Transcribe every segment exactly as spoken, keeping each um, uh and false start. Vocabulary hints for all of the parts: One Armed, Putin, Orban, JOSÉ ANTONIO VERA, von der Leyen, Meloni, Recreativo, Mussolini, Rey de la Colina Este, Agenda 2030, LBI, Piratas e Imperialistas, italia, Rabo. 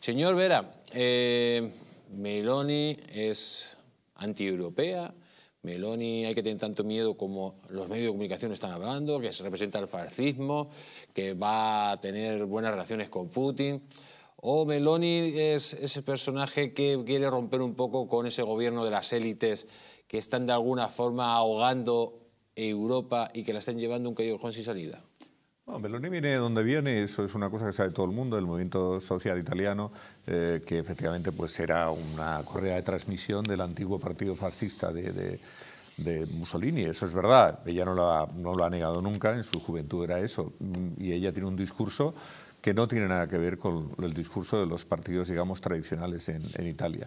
Señor Vera, eh, Meloni es antieuropea. Meloni hay que tener tanto miedo como los medios de comunicación están hablando, que se representa el fascismo, que va a tener buenas relaciones con Putin. O Meloni es ese personaje que quiere romper un poco con ese gobierno de las élites que están de alguna forma ahogando Europa y que la están llevando un callejón sin salida. No, Meloni viene de donde viene, eso es una cosa que sabe todo el mundo, el movimiento social italiano, eh, que efectivamente pues era una correa de transmisión del antiguo partido fascista de, de, de Mussolini, eso es verdad, ella no lo, ha, no lo ha negado nunca, en su juventud era eso, y ella tiene un discurso que no tiene nada que ver con el discurso de los partidos, digamos, tradicionales en, en Italia.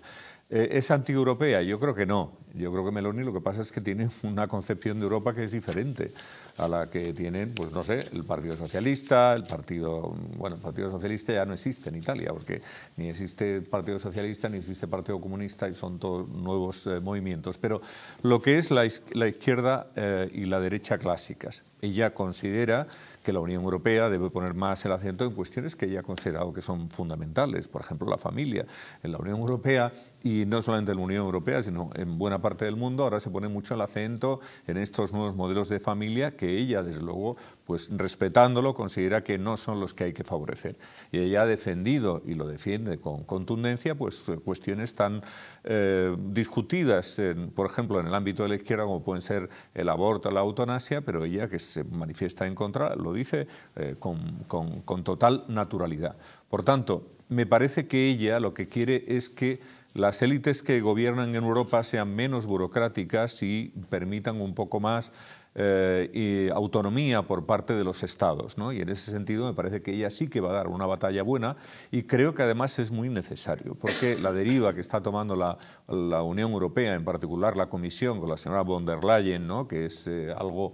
¿Es antieuropea? Yo creo que no. Yo creo que Meloni lo que pasa es que tiene una concepción de Europa que es diferente a la que tienen, pues no sé, el Partido Socialista, el Partido... Bueno, el Partido Socialista ya no existe en Italia, porque ni existe Partido Socialista, ni existe Partido Comunista, y son todos nuevos eh, movimientos. Pero lo que es la, la izquierda eh, y la derecha clásicas. Ella considera que la Unión Europea debe poner más el acento en cuestiones que ella ha considerado que son fundamentales, por ejemplo, la familia. En la Unión Europea, y no solamente en la Unión Europea, sino en buena parte del mundo, ahora se pone mucho el acento en estos nuevos modelos de familia que ella, desde luego, pues respetándolo, considera que no son los que hay que favorecer. Y ella ha defendido, y lo defiende con contundencia, pues cuestiones tan eh, discutidas, en, por ejemplo, en el ámbito de la izquierda, como pueden ser el aborto, la eutanasia, pero ella, que se manifiesta en contra, lo dice eh, con, con, con total naturalidad. Por tanto, me parece que ella lo que quiere es que las élites que gobiernan en Europa sean menos burocráticas y permitan un poco más eh, y autonomía por parte de los estados, ¿no? Y en ese sentido me parece que ella sí que va a dar una batalla buena, y creo que además es muy necesario, porque la deriva que está tomando la, la Unión Europea, en particular la Comisión, con la señora von der Leyen, ¿no? que es eh, algo...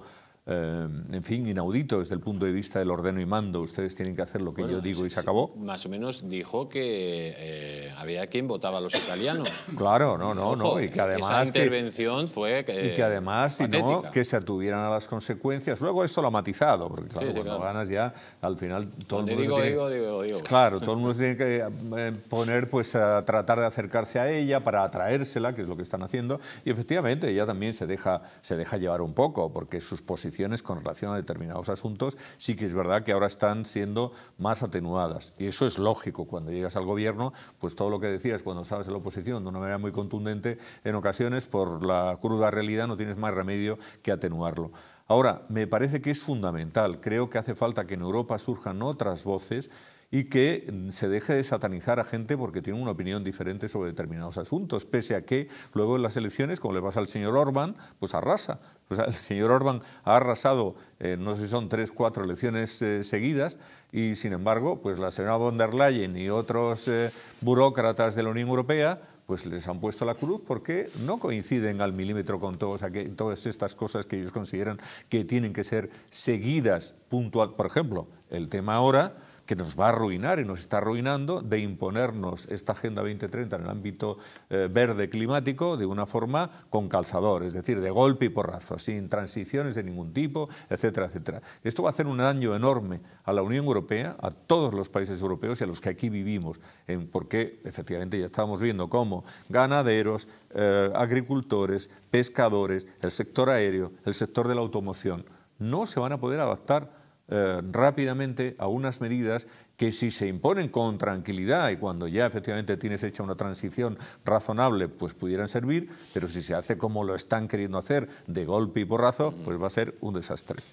Eh, en fin, inaudito desde el punto de vista del ordeno y mando. Ustedes tienen que hacer lo que bueno, yo digo y se acabó. Más o menos dijo que eh, había quien votaba a los italianos. Claro, no, no, Ojo, no. Y que además esa intervención que, fue eh, y que además, si no, que se atuvieran a las consecuencias. Luego esto lo ha matizado, porque claro, sí, sí, cuando claro. ganas ya, al final... todo el mundo digo, tiene, digo, digo, digo. Claro, todo el mundo tiene que eh, poner, pues, a tratar de acercarse a ella para atraérsela, que es lo que están haciendo, y efectivamente ella también se deja, se deja llevar un poco, porque sus posiciones con relación a determinados asuntos, sí que es verdad que ahora están siendo más atenuadas. Y eso es lógico. Cuando llegas al gobierno, pues todo lo que decías cuando estabas en la oposición de una manera muy contundente, en ocasiones, por la cruda realidad, no tienes más remedio que atenuarlo. Ahora, me parece que es fundamental. Creo que hace falta que en Europa surjan otras voces y que se deje de satanizar a gente porque tiene una opinión diferente sobre determinados asuntos, pese a que luego en las elecciones, como le pasa al señor Orban, pues arrasa. O sea, el señor Orban ha arrasado, eh, no sé si son tres, cuatro elecciones eh, seguidas, y sin embargo, pues la señora von der Leyen y otros eh, burócratas de la Unión Europea pues les han puesto la cruz porque no coinciden al milímetro con todos aqu- todas estas cosas que ellos consideran que tienen que ser seguidas puntual. Por ejemplo, el tema ahora, que nos va a arruinar y nos está arruinando, de imponernos esta Agenda veinte treinta en el ámbito eh, verde climático de una forma con calzador, es decir, de golpe y porrazo, sin transiciones de ningún tipo, etcétera, etcétera. Esto va a hacer un daño enorme a la Unión Europea, a todos los países europeos y a los que aquí vivimos, en, porque efectivamente ya estábamos viendo cómo ganaderos, eh, agricultores, pescadores, el sector aéreo, el sector de la automoción, no se van a poder adaptar Eh, rápidamente a unas medidas que, si se imponen con tranquilidad y cuando ya efectivamente tienes hecha una transición razonable, pues pudieran servir, pero si se hace como lo están queriendo hacer, de golpe y porrazo, pues va a ser un desastre.